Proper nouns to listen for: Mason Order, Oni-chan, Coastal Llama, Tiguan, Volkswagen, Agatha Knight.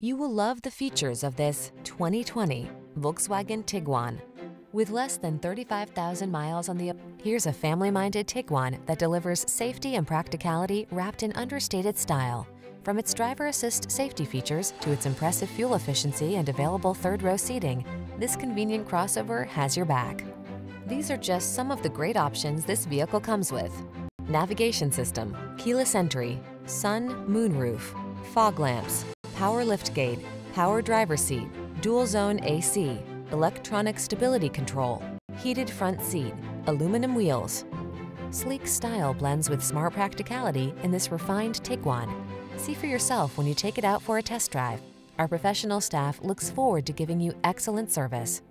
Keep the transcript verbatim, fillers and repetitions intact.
You will love the features of this twenty twenty Volkswagen Tiguan. With less than thirty-five thousand miles on the here's a family-minded Tiguan that delivers safety and practicality wrapped in understated style. From its driver assist safety features to its impressive fuel efficiency and available third-row seating, this convenient crossover has your back. These are just some of the great options this vehicle comes with: navigation system, keyless entry, sun, moonroof, fog lamps, power liftgate, power driver seat, dual zone A C, electronic stability control, heated front seat, aluminum wheels. Sleek style blends with smart practicality in this refined Tiguan. See for yourself when you take it out for a test drive. Our professional staff looks forward to giving you excellent service.